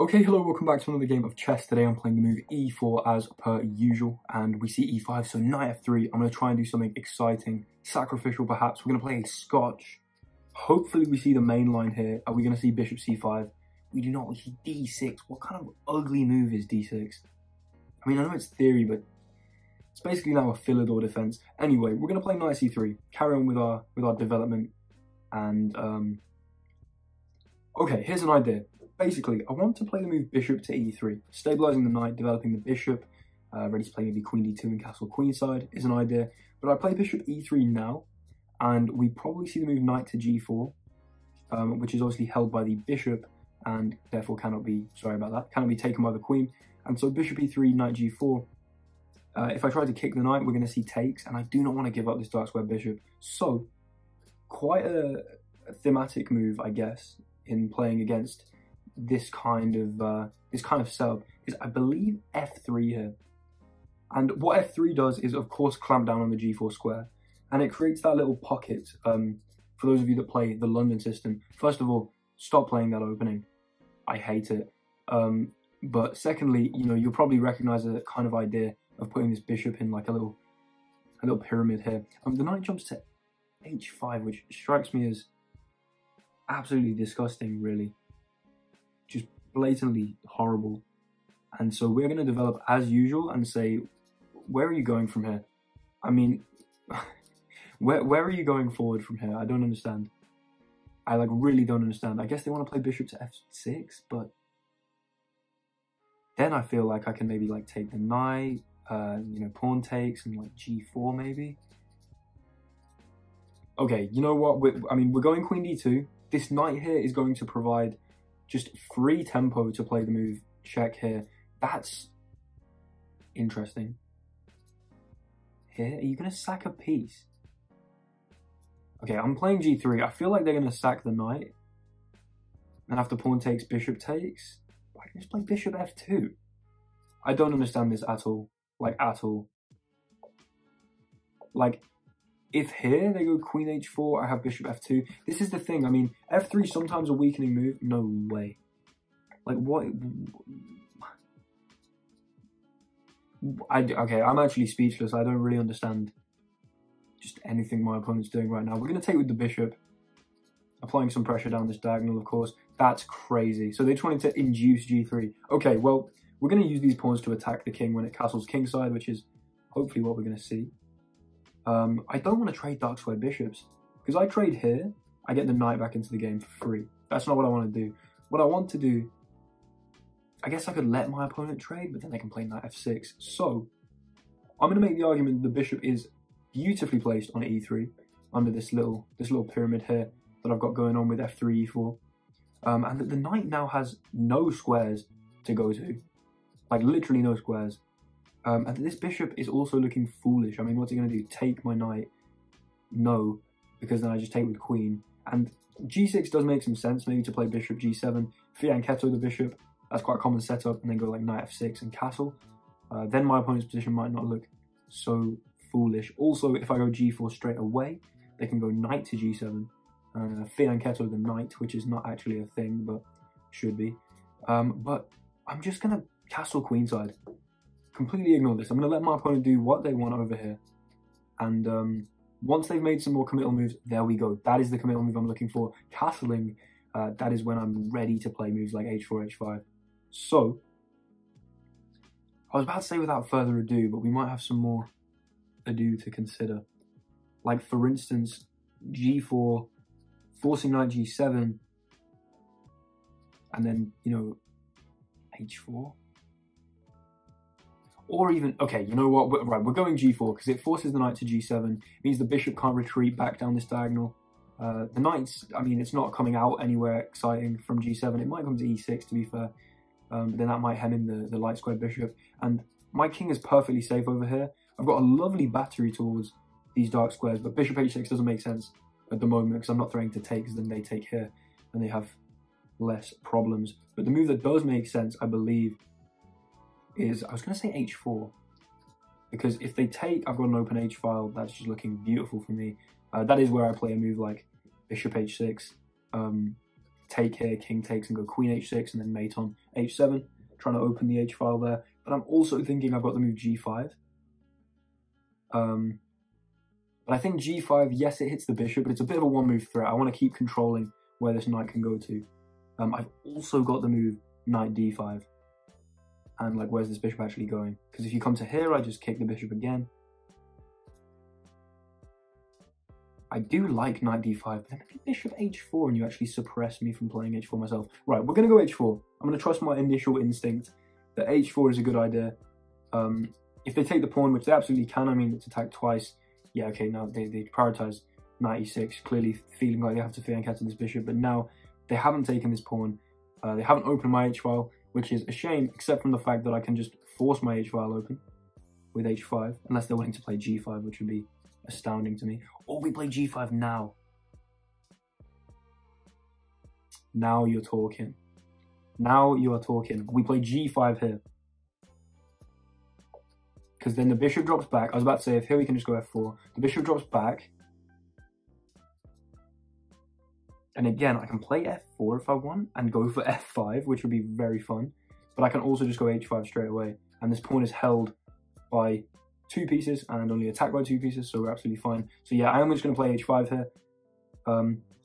Okay, hello, welcome back to another game of chess. Today I'm playing the move e4 as per usual, and we see e5, so knight f3. I'm going to try and do something exciting, sacrificial perhaps. We're going to play a Scotch. Hopefully we see the main line here. Are we going to see bishop c5? We do not. We see d6. What kind of ugly move is d6? I mean, I know it's theory, but it's basically now a Philidor defense. Anyway, we're going to play knight c3, carry on with our development, and okay, here's an idea. Basically, I want to play the move bishop to e3, stabilising the knight, developing the bishop, ready to play maybe queen d2 and castle queenside is an idea. But I play bishop e3 now, and we probably see the move knight to g4, which is obviously held by the bishop, and therefore cannot be taken by the queen. And so bishop e3, knight g4. If I try to kick the knight, we're going to see takes, and I do not want to give up this dark square bishop. So, quite a thematic move, I guess, in playing against this kind of setup is, I believe, f3 here. And what f3 does is, of course, clamp down on the g4 square, and it creates that little pocket. For those of you that play the London system, first of all, stop playing that opening. I hate it. But secondly, you know, you'll probably recognize the kind of idea of putting this bishop in like a little pyramid here. The knight jumps to h5, which strikes me as absolutely disgusting, really. Just blatantly horrible. And so we're going to develop as usual and say, where are you going from here? I mean, where are you going forward from here? I don't understand. I like really don't understand. I guess they want to play bishop to f6, but then I feel like I can maybe like take the knight, you know, pawn takes and like g4 maybe. Okay, you know what? We're going queen d2. This knight here is going to provide just free tempo to play the move check here. That's interesting. Here, are you going to sack a piece? Okay, I'm playing g3. I feel like they're going to sack the knight. And after pawn takes, bishop takes. I can just play bishop f2. I don't understand this at all. Like, at all. Like, if here they go queen h4, I have bishop f2. This is the thing. I mean, f3 sometimes a weakening move. No way. Like, what? Okay, I'm actually speechless. I don't really understand just anything my opponent's doing right now. We're going to take with the bishop. Applying some pressure down this diagonal, of course. That's crazy. So they just wanted to induce g3. Okay, well, we're going to use these pawns to attack the king when it castles kingside, which is hopefully what we're going to see. I don't want to trade dark square bishops, because I trade here, I get the knight back into the game for free. That's not what I want to do. What I want to do, I guess I could let my opponent trade, but then they can play knight f6. So I'm going to make the argument that the bishop is beautifully placed on e3 under this little pyramid here that I've got going on with f3, e4, and that the knight now has no squares to go to, like literally no squares. And this bishop is also looking foolish. I mean, what's he going to do? Take my knight? No, because then I just take with queen. And g6 does make some sense, maybe to play bishop g7, fianchetto the bishop. That's quite a common setup. And then go like knight f6 and castle. Then my opponent's position might not look so foolish. Also, if I go g4 straight away, they can go knight to g7. Fianchetto the knight, which is not actually a thing, but should be. But I'm just going to castle queenside. Completely ignore this. I'm going to let my opponent do what they want over here. And once they've made some more committal moves, there we go. That is the committal move I'm looking for. Castling, that is when I'm ready to play moves like h4, h5. So, I was about to say without further ado, but we might have some more ado to consider. Like, for instance, g4, forcing knight g7, and then, you know, h4. Or even, okay, you know what, we're going g4 because it forces the knight to g7. It means the bishop can't retreat back down this diagonal. The knight's, I mean, it's not coming out anywhere exciting from g7. It might come to e6, to be fair. Then that might hem in the light squared bishop. And my king is perfectly safe over here. I've got a lovely battery towards these dark squares, but bishop h6 doesn't make sense at the moment because I'm not threatening to take, because then they take here and they have less problems. But the move that does make sense, I believe, is, I was going to say h4, because if they take, I've got an open h file. That's just looking beautiful for me. That is where I play a move like bishop h6, take here, king takes and go queen h6 and then mate on h7, trying to open the h file there. But I'm also thinking I've got the move g5. But I think g5, yes, it hits the bishop, but it's a bit of a one-move threat. I want to keep controlling where this knight can go to. I've also got the move knight d5. And, like, where's this bishop actually going? Because if you come to here, I just kick the bishop again. I do like knight d5, but then bishop h4 and you actually suppress me from playing h4 myself. Right, we're going to go h4. I'm going to trust my initial instinct that h4 is a good idea. If they take the pawn, which they absolutely can, I mean, it's attacked twice. Yeah, okay, now they prioritise knight e6, clearly feeling like they have to fear and capture this bishop, but now they haven't taken this pawn. They haven't opened my h-file, which is a shame, except from the fact that I can just force my h-file open with h5, unless they're willing to play g5, which would be astounding to me. Or we play g5 now. Now you're talking. Now you are talking. We play g5 here. Because then the bishop drops back. I was about to say, if here we can just go f4. The bishop drops back. And again, I can play f4 if I want and go for f5, which would be very fun. But I can also just go h5 straight away. And this pawn is held by two pieces and only attacked by two pieces, so we're absolutely fine. So yeah, I am just going to play h5 here.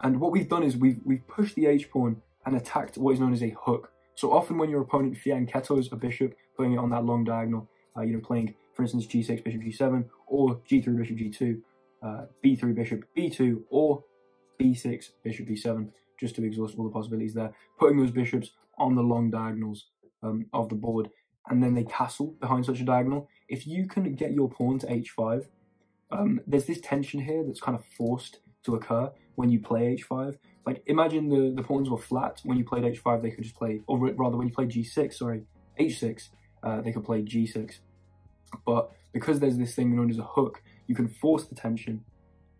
And what we've done is we've pushed the h-pawn and attacked what is known as a hook. So often when your opponent fianchettos a bishop, putting it on that long diagonal, you know, playing, for instance, g6, bishop, g7, or g3, bishop, g2, b3, bishop, b2, or b6, bishop, b7, just to exhaust all the possibilities there, putting those bishops on the long diagonals of the board, and then they castle behind such a diagonal. If you can get your pawn to h5, there's this tension here that's kind of forced to occur when you play h5. Like, imagine the pawns were flat. When you played h5, they could just play, or rather, when you played g6, sorry, h6, they could play g6. But because there's this thing known as a hook, you can force the tension,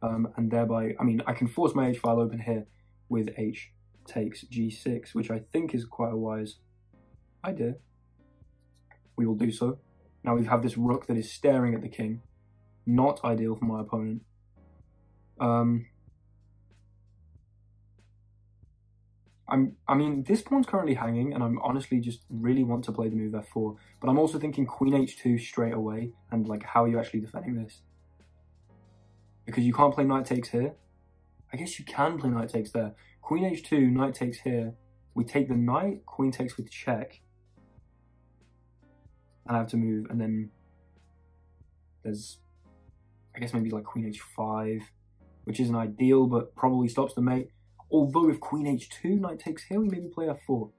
and thereby, I mean, I can force my h-file open here with h takes g6, which I think is quite a wise idea. We will do so. Now we have this rook that is staring at the king. Not ideal for my opponent. I mean, this pawn's currently hanging, and I'm honestly just really want to play the move f4, but I'm also thinking queen h2 straight away, and, like, how are you actually defending this? Because you can't play knight takes here. I guess you can play knight takes there. Queen h2, knight takes here. We take the knight, queen takes with check. And I have to move, and then there's, I guess, maybe, like, queen h5, which isn't ideal, but probably stops the mate. Although if queen h2, knight takes here, we maybe play f4.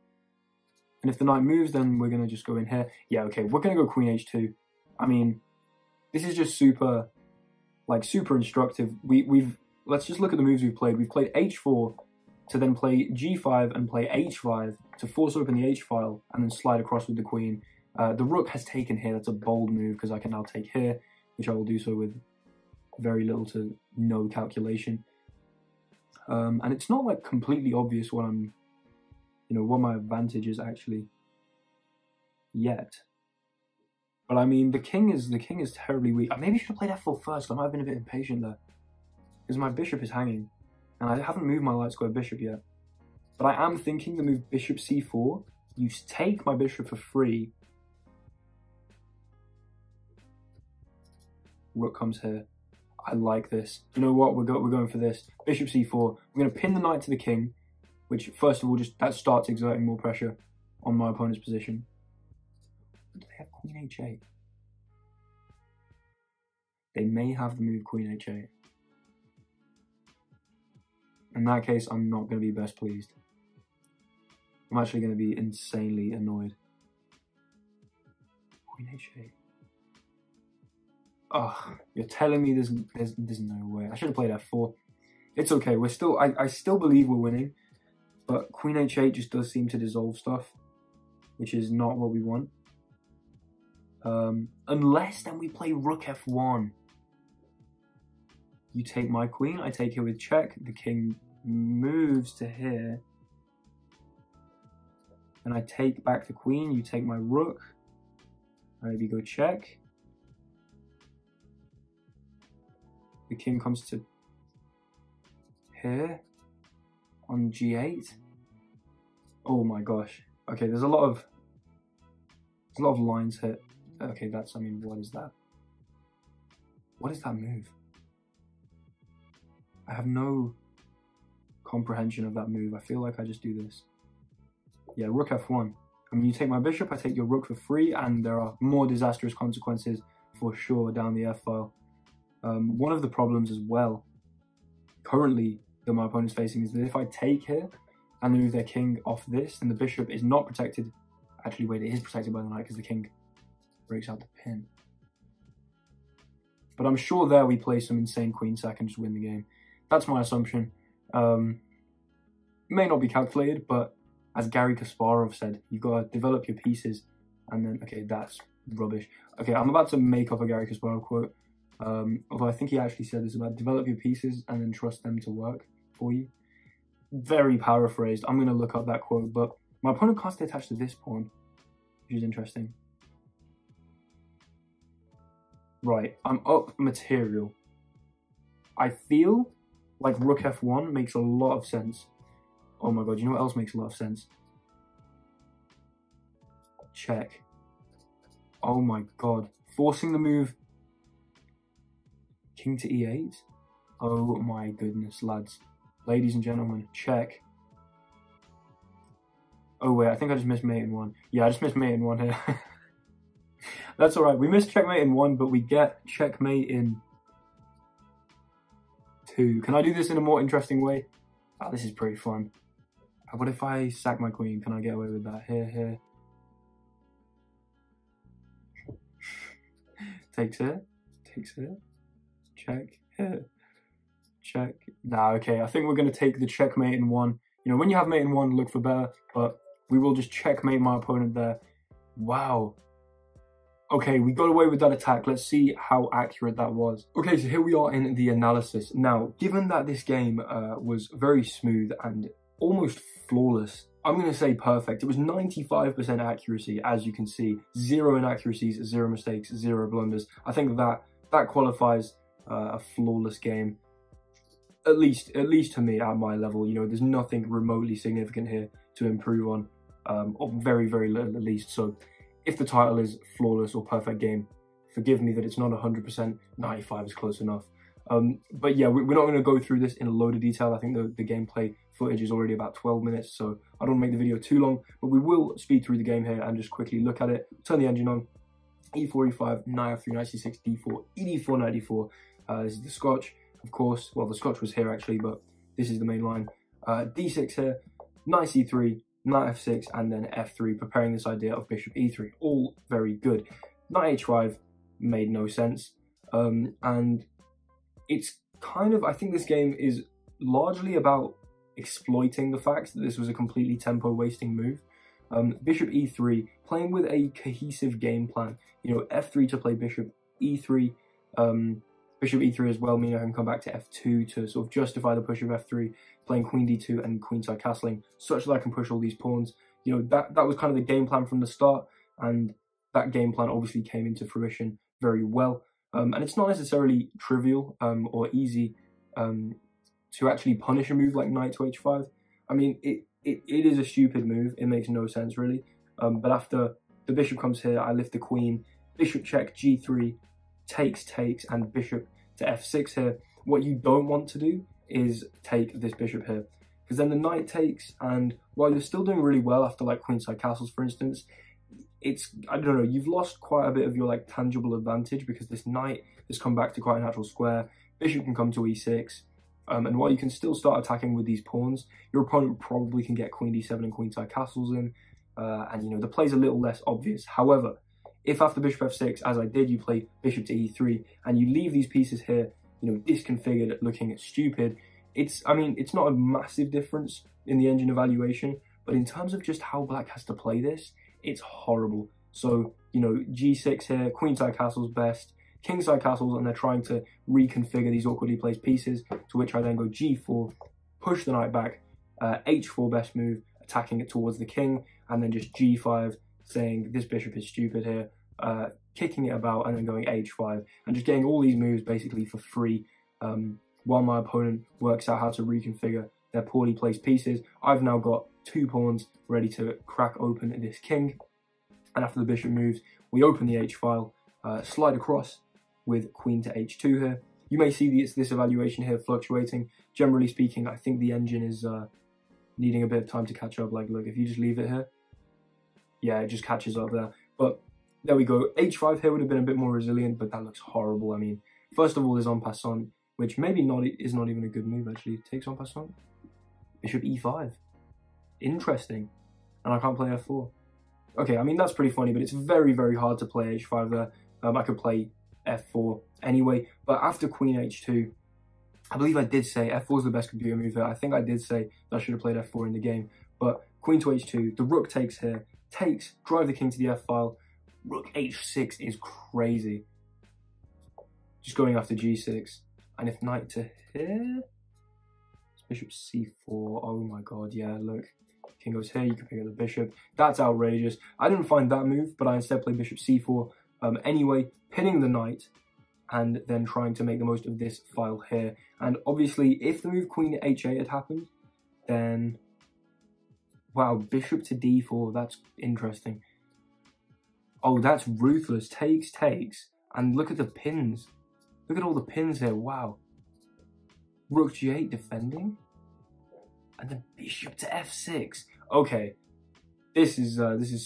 And if the knight moves, then we're going to just go in here. Yeah, okay, we're going to go queen h2. I mean, this is just super, like, super instructive. Let's just look at the moves we've played. We've played h4 to then play g5 and play h5 to force open the h-file and then slide across with the queen. The rook has taken here. That's a bold move because I can now take here, which I will do so with very little to no calculation. And it's not, like, completely obvious what I'm, you know, what my advantage is actually yet. But I mean, the king is terribly weak. I maybe should have played f4 first. I might have been a bit impatient there, because my bishop is hanging, and I haven't moved my light square bishop yet. But I am thinking the move bishop c4. You take my bishop for free. Rook comes here. I like this. You know what? We're going for this. Bishop c4. I'm going to pin the knight to the king, which, first of all, just that starts exerting more pressure on my opponent's position. Do they have queen h8? They may have the move queen h8. In that case, I'm not going to be best pleased. I'm actually going to be insanely annoyed. Queen h8. Oh, you're telling me there's no way. I should have played f4. It's okay. We're still, I still believe we're winning, but queen h8 just does seem to dissolve stuff, which is not what we want. Unless then we play rook f1. You take my queen. I take her with check. The king moves to here, and I take back the queen. You take my rook. I maybe go check. The king comes to here on g8. Oh my gosh. Okay, there's a lot of lines here. Okay, that's, I mean, what is that? What is that move? I have no comprehension of that move. I feel like I just do this. Yeah, rook f1. I mean, you take my bishop, I take your rook for free, and there are more disastrous consequences for sure down the f-file. One of the problems as well, currently, that my opponent's facing is that if I take here and they move their king off this, then the bishop is not protected. Actually, wait, it is protected by the knight because the king breaks out the pin. But I'm sure there we play some insane queen sack and just win the game. That's my assumption. May not be calculated, but as Garry Kasparov said, you've got to develop your pieces and then, okay, that's rubbish. Okay, I'm about to make up a Garry Kasparov quote. Although I think he actually said this about develop your pieces and then trust them to work for you. Very paraphrased. I'm going to look up that quote, but my opponent can't stay attached to this pawn, which is interesting. Right, I'm up material. I feel like rook f1 makes a lot of sense. Oh my god, you know what else makes a lot of sense? Check. Oh my god, forcing the move king to e8. Oh my goodness, lads. Ladies and gentlemen, check. Oh wait, I think I just missed mate in one. Yeah, I just missed mate in one here. That's alright, we missed checkmate in one, but we get checkmate in two. Can I do this in a more interesting way? Ah, this is pretty fun. What if I sack my queen? Can I get away with that? Here. Takes here. Takes here. Check here. Check. Nah, okay, I think we're going to take the checkmate in one. You know, when you have mate in one, look for better, but we will just checkmate my opponent there. Wow. Okay, we got away with that attack. Let's see how accurate that was. Okay, so here we are in the analysis. Now, given that this game was very smooth and almost flawless, I'm going to say perfect. It was 95% accuracy, as you can see. 0 inaccuracies, 0 mistakes, 0 blunders. I think that qualifies a flawless game. At least to me, at my level. You know, there's nothing remotely significant here to improve on, or very, very little at least. So, if the title is flawless or perfect game, forgive me that it's not 100%, 95 is close enough. But yeah, we're not going to go through this in a load of detail. I think the gameplay footage is already about 12 minutes, so I don't want to make the video too long, but we will speed through the game here and just quickly look at it. Turn the engine on, e4, e5, knight f3, knight c6, d4, ed4, knight d4. This is the Scotch, of course. Well, the Scotch was here actually, but this is the main line. D6 here, knight c3, knight f6, and then f3, preparing this idea of bishop e3. All very good. Knight h5 made no sense, and it's kind of, I think this game is largely about exploiting the fact that this was a completely tempo wasting move. Bishop e3, playing with a cohesive game plan, you know, f3 to play bishop e3, bishop e3 as well, meaning I can come back to f2 to sort of justify the push of f3, playing queen d2 and queenside castling, such that I can push all these pawns. You know, that was kind of the game plan from the start, and that game plan obviously came into fruition very well. And it's not necessarily trivial or easy to actually punish a move like knight to h5. I mean, it is a stupid move. It makes no sense, really. But after the bishop comes here, I lift the queen, bishop check, g3, takes, and bishop to f6 here. What you don't want to do is take this bishop here, because then the knight takes, and while you're still doing really well after like queenside castles, for instance, it's, I don't know, you've lost quite a bit of your like tangible advantage, because this knight has come back to quite a natural square. Bishop can come to e6, and while you can still start attacking with these pawns, your opponent probably can get queen d7 and queenside castles in, and you know, the play's a little less obvious. However, if after bishop f6, as I did, you play bishop to e3 and you leave these pieces here, you know, disconfigured, looking stupid, it's, I mean, it's not a massive difference in the engine evaluation, but in terms of just how black has to play this, it's horrible. So, you know, g6 here, queenside castles best, kingside castles, and they're trying to reconfigure these awkwardly placed pieces, to which I then go g4, push the knight back, h4 best move, attacking it towards the king, and then just g5, saying this bishop is stupid here, kicking it about, and then going h5, and just getting all these moves basically for free, while my opponent works out how to reconfigure their poorly placed pieces. I've now got two pawns ready to crack open this king. And after the bishop moves, we open the h-file, slide across with queen to h2 here. You may see this evaluation here fluctuating. Generally speaking, I think the engine is needing a bit of time to catch up. Like, look, if you just leave it here, yeah, it just catches up there. But there we go. h5 here would have been a bit more resilient, but that looks horrible. I mean, first of all, there's en passant, which maybe is not even a good move, actually. It takes en passant. Bishop e5. Interesting. And I can't play f4. Okay, I mean, that's pretty funny, but it's very, very hard to play h5 there. I could play f4 anyway, but after queen h2, I believe I did say f4 is the best computer move here. I think I did say that I should have played f4 in the game, but queen to h2, the rook takes here, takes, drive the king to the f-file, rook h6 is crazy. Just going after g6, and if knight to here, it's bishop c4, oh my god, yeah, look. King goes here, you can pick up the bishop. That's outrageous. I didn't find that move, but I instead played bishop c4. Anyway, pinning the knight and then trying to make the most of this file here. And obviously, if the move queen h8 had happened, then... wow, bishop to d4, that's interesting. Oh, that's ruthless. Takes, takes. And look at the pins. Look at all the pins here, wow. Rook g8 defending. And then bishop to f6. Okay, this is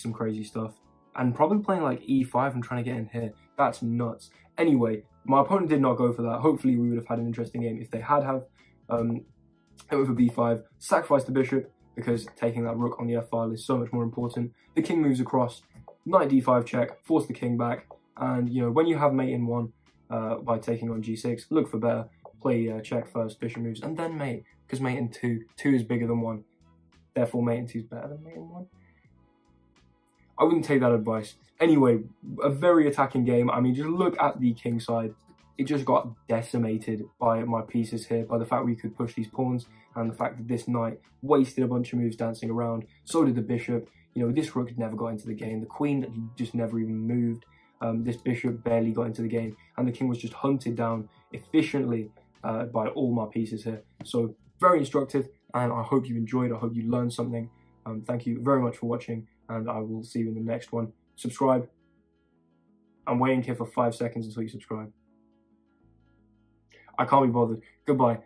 some crazy stuff. And probably playing like e5 and trying to get in here. That's nuts. Anyway, my opponent did not go for that. Hopefully we would have had an interesting game if they had have. Over b5, sacrifice the bishop, because taking that rook on the f-file is so much more important. The king moves across, knight d5 check, force the king back, and you know, when you have mate in one by taking on g6, look for better, play check first, bishop moves, and then mate, because mate in two, two is bigger than one, therefore mate in two is better than mate in one. I wouldn't take that advice. Anyway, a very attacking game. I mean, just look at the king side. It just got decimated by my pieces here, by the fact we could push these pawns and the fact that this knight wasted a bunch of moves dancing around. So did the bishop. You know, this rook never got into the game. The queen just never even moved. This bishop barely got into the game. And the king was just hunted down efficiently by all my pieces here. So very instructive, and I hope you enjoyed. I hope you learned something. Thank you very much for watching, and I will see you in the next one. Subscribe. I'm waiting here for 5 seconds until you subscribe. I can't be bothered. Goodbye.